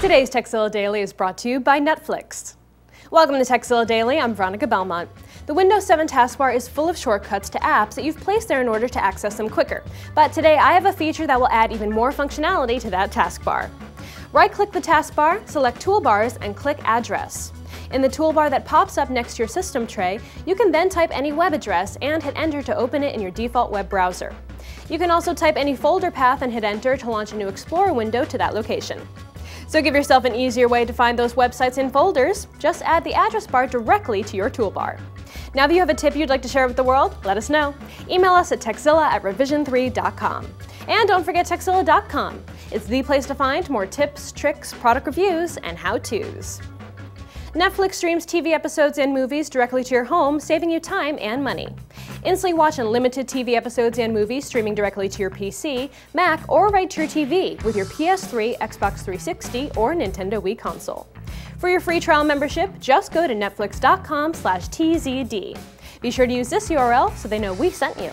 Today's Tekzilla Daily is brought to you by Netflix. Welcome to Tekzilla Daily, I'm Veronica Belmont. The Windows 7 taskbar is full of shortcuts to apps that you've placed there in order to access them quicker. But today I have a feature that will add even more functionality to that taskbar. Right-click the taskbar, select Toolbars, and click Address. In the toolbar that pops up next to your system tray, you can then type any web address and hit Enter to open it in your default web browser. You can also type any folder path and hit Enter to launch a new Explorer window to that location. So give yourself an easier way to find those websites and folders. Just add the address bar directly to your toolbar. Now if you have a tip you'd like to share with the world, let us know. Email us at tekzilla@revision3.com. And don't forget tekzilla.com. It's the place to find more tips, tricks, product reviews, and how-tos. Netflix streams TV episodes and movies directly to your home, saving you time and money. Instantly watch unlimited TV episodes and movies streaming directly to your PC, Mac, or right to your TV with your PS3, Xbox 360, or Nintendo Wii console. For your free trial membership, just go to netflix.com/tzd. Be sure to use this URL so they know we sent you.